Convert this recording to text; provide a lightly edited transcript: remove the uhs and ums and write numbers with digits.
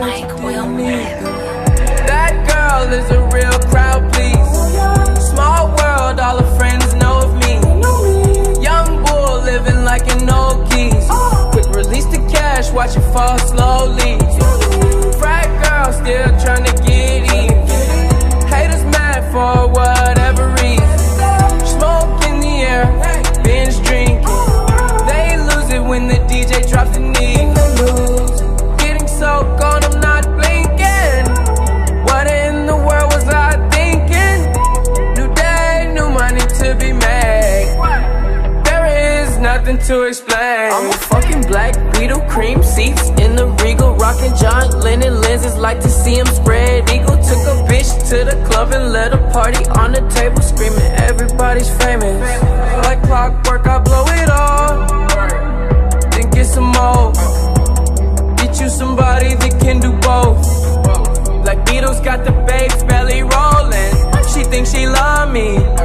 Mike will meet. That girl is a real crowd please. Small world, all her friends know of me. Young bull living like an old geese. Quick release the cash, watch it fall slowly. Frat girl still tryna get in. Haters mad for whatever reason. Smoke in the air, binge drinking. They lose it when the DJ drops the knee. Getting so gone, I'm not blinking. What in the world was I thinking? New day, new money to be made. There is nothing to explain. I'm a fucking black beetle, cream seats in the Regal, rocking John Lennon lenses, like to see him spread eagle. Took a bitch to the club and let a party on the table, screaming everybody's famous. Like clockwork, I blow it all, then get some more. Get you somebody that can do both. Like Beatles got the babes belly rolling. She thinks she love me,